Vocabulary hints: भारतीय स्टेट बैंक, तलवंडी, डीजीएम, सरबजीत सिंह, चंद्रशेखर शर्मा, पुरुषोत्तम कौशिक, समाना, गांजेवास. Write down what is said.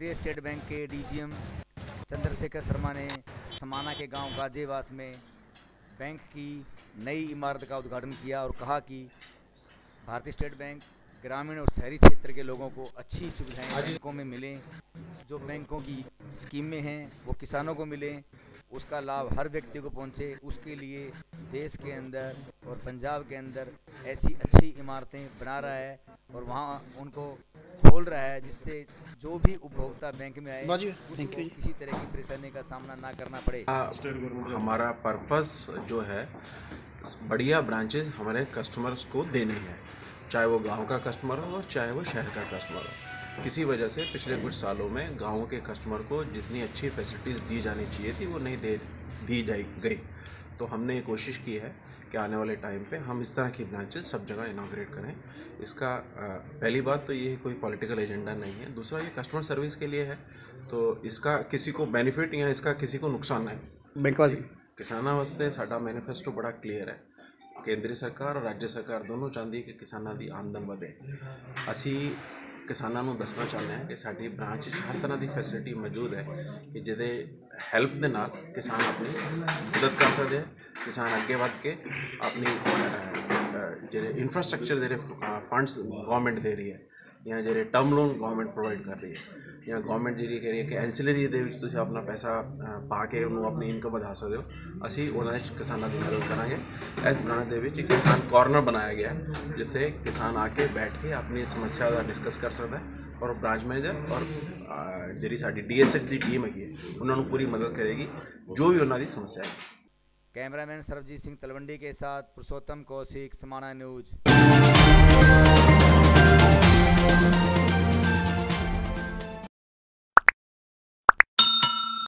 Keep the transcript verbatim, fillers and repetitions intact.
भारतीय स्टेट बैंक के डीजीएम चंद्रशेखर शर्मा ने समाना के गांव गांजेवास में बैंक की नई इमारत का उद्घाटन किया और कहा कि भारतीय स्टेट बैंक ग्रामीण और शहरी क्षेत्र के लोगों को अच्छी सुविधाएं बैंकों में मिलें, जो बैंकों की स्कीमें हैं वो किसानों को मिलें, उसका लाभ हर व्यक्ति को पहुंचे। उसके लिए देश के अंदर और पंजाब के अंदर ऐसी अच्छी इमारतें बना रहा है और वहाँ उनको खोल रहा है, जिससे जो भी उपभोक्ता बैंक में आए उसको किसी तरह की परेशानी का सामना ना करना पड़े। हमारा पर्पस जो है बढ़िया ब्रांचेस हमारे कस्टमर्स को देने हैं, चाहे वो गांव का कस्टमर हो और चाहे वो शहर का कस्टमर हो। किसी वजह से पिछले कुछ सालों में गाँव के कस्टमर को जितनी अच्छी फैसिलिटीज़ दी जानी चाहिए थी वो नहीं दे दी जाई गई, तो हमने ये कोशिश की है कि आने वाले टाइम पे हम इस तरह की ब्रांचेस सब जगह इनॉग्रेट करें। इसका पहली बात तो ये कोई पॉलिटिकल एजेंडा नहीं है, दूसरा ये कस्टमर सर्विस के लिए है, तो इसका किसी को बेनिफिट या इसका किसी को नुकसान नहीं। बिल्कुल किसान वास्ते साडा मैनीफेस्टो बड़ा क्लीयर है, केंद्रीय सरकार और राज्य सरकार दोनों चाहती कि किसानों की आमदन बढ़े। असी किसानों को दसना चाहते हैं कि साड़ी ब्रांच हर तरह की फैसिलिटी मौजूद है कि जिदे हैल्प के नाल किसान अपनी मदद कर सकते हैं, किसान अगे बढ़ के अपनी जे इंफ्रास्ट्रक्चर जे फंड्स गवर्नमेंट दे रही है या जे टर्म लोन गवर्नमेंट प्रोवाइड कर रही है या गवर्नमेंट जी कह रही है कि एंसिलरी दे विच तुसीं अपना पैसा पा के उन्होंने अपनी इनकम बढ़ा सकते हो। असी उन्होंने किसानों की मदद करांगे। इस ब्रांच दे विच किसान कॉर्नर बनाया गया है जिथे किसान आके बैठ के अपनी समस्या का डिस्कस कर सकता है और ब्रांच मैनेजर और जी साडी डी एस एच की टीम है उन्होंने पूरी मदद करेगी जो भी उन्होंने समस्या है। कैमरामैन सरबजीत सिंह तलवंडी के साथ पुरुषोत्तम कौशिक, समाना न्यूज़।